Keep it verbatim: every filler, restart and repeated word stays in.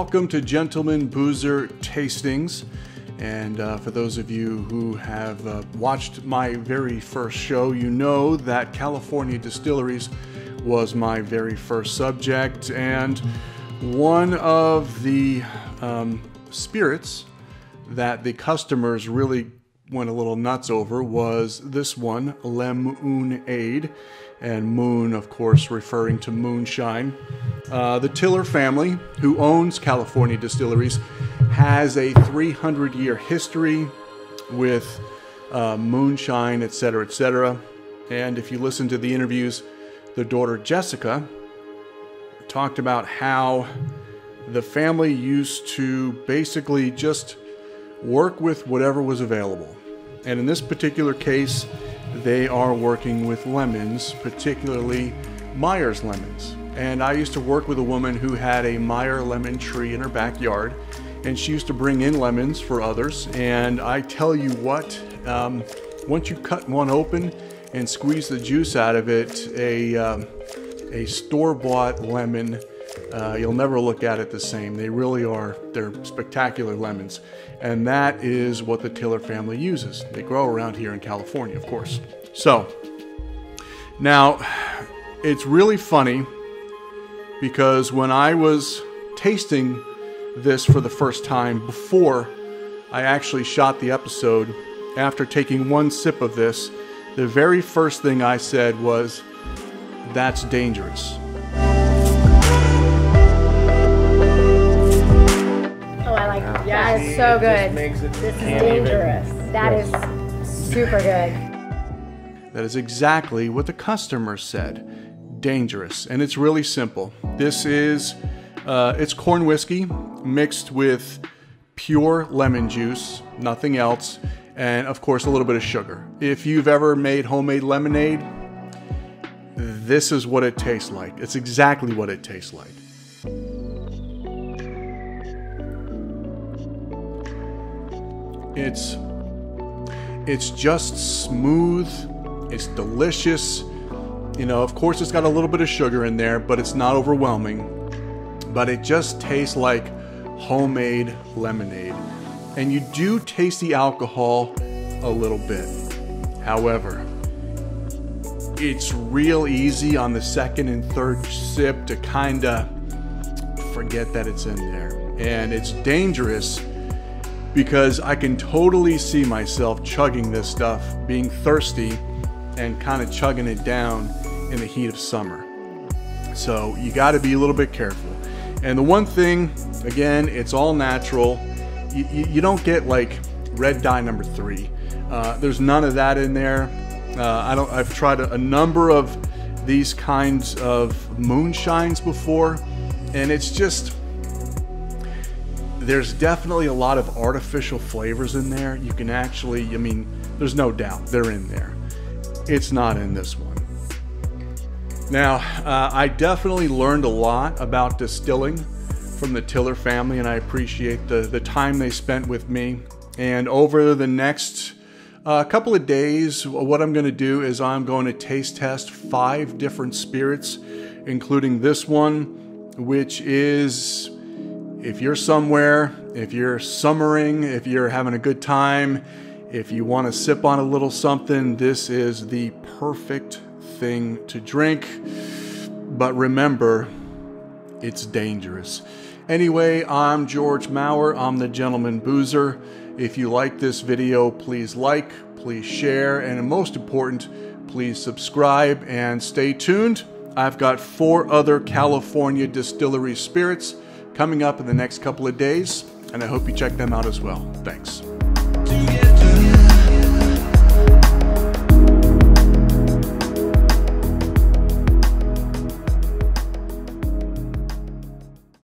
Welcome to Gentleman Boozer Tastings. And uh, for those of you who have uh, watched my very first show, you know that California Distilleries was my very first subject. And one of the um, spirits that the customers really went a little nuts over was this one, Le'moon'ade. And moon, of course, referring to moonshine. Uh, the Tiller family, who owns California Distilleries, has a three hundred year history with uh, moonshine, et cetera, et cetera. And if you listen to the interviews, the daughter Jessica talked about how the family used to basically just work with whatever was available. And in this particular case, they are working with lemons, particularly Meyer's lemons. And I used to work with a woman who had a Meyer lemon tree in her backyard, and she used to bring in lemons for others. And I tell you what, um, once you cut one open and squeeze the juice out of it, a, um, a store-bought lemon, uh, you'll never look at it the same. They really are, they're spectacular lemons. And that is what the Tiller family uses. They grow around here in California, of course. So, now, it's really funny because when I was tasting this for the first time before I actually shot the episode, after taking one sip of this, the very first thing I said was, "That's dangerous." That is so good. This is dangerous. That is super good. That is exactly what the customer said. Dangerous. And it's really simple. This is, uh, it's corn whiskey mixed with pure lemon juice, nothing else. And of course, a little bit of sugar. If you've ever made homemade lemonade, this is what it tastes like. It's exactly what it tastes like. It's, it's just smooth, it's delicious, you know, of course it's got a little bit of sugar in there, but it's not overwhelming, but it just tastes like homemade lemonade. And you do taste the alcohol a little bit. However, it's real easy on the second and third sip to kind of forget that it's in there. And it's dangerous because I can totally see myself chugging this stuff, being thirsty and kind of chugging it down in the heat of summer. So you got to be a little bit careful. And the one thing, again, it's all natural. You, you, you don't get like red dye number three. Uh, there's none of that in there. Uh, I don't, I've tried a, a number of these kinds of moonshines before, and it's just, there's definitely a lot of artificial flavors in there. You can actually, I mean, there's no doubt they're in there. It's not in this one. Now, uh, I definitely learned a lot about distilling from the Tiller family, and I appreciate the, the time they spent with me. And over the next uh, couple of days, what I'm gonna do is I'm going to taste test five different spirits, including this one, which is, if you're somewhere, if you're summering, if you're having a good time, if you want to sip on a little something, this is the perfect thing to drink. But remember, it's dangerous. Anyway, I'm George Mauer. I'm the Gentleman Boozer. If you like this video, please like, please share, and most important, please subscribe and stay tuned. I've got four other California distillery spirits coming up in the next couple of days, and I hope you check them out as well. Thanks.